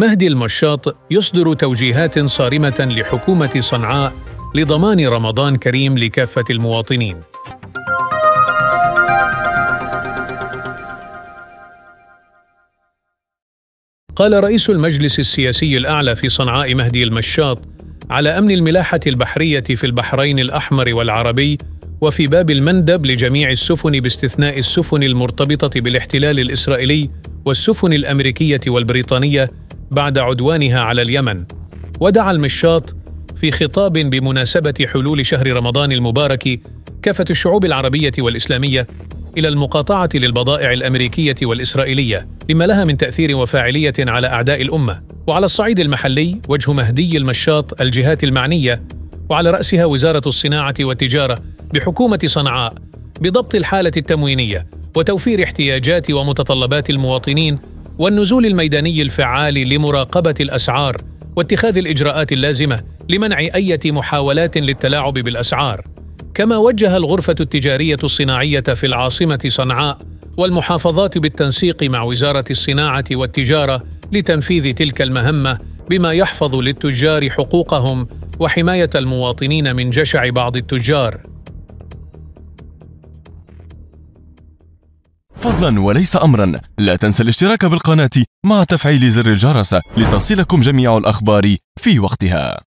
مهدي المشاط يصدر توجيهات صارمة لحكومة صنعاء لضمان رمضان كريم لكافة المواطنين. قال رئيس المجلس السياسي الأعلى في صنعاء مهدي المشاط على أمن الملاحة البحرية في البحرين الأحمر والعربي وفي باب المندب لجميع السفن باستثناء السفن المرتبطة بالاحتلال الإسرائيلي والسفن الأمريكية والبريطانية بعد عدوانها على اليمن. ودعا المشاط في خطاب بمناسبة حلول شهر رمضان المبارك كافة الشعوب العربية والإسلامية إلى المقاطعة للبضائع الأمريكية والإسرائيلية لما لها من تأثير وفاعلية على أعداء الأمة. وعلى الصعيد المحلي وجه مهدي المشاط الجهات المعنية وعلى رأسها وزارة الصناعة والتجارة بحكومة صنعاء بضبط الحالة التموينية وتوفير احتياجات ومتطلبات المواطنين والنزول الميداني الفعال لمراقبة الأسعار واتخاذ الإجراءات اللازمة لمنع أي محاولات للتلاعب بالأسعار. كما وجه الغرفة التجارية الصناعية في العاصمة صنعاء والمحافظات بالتنسيق مع وزارة الصناعة والتجارة لتنفيذ تلك المهمة بما يحفظ للتجار حقوقهم وحماية المواطنين من جشع بعض التجار. فضلا وليس أمرا، لا تنسى الاشتراك بالقناة مع تفعيل زر الجرس لتصلكم جميع الأخبار في وقتها.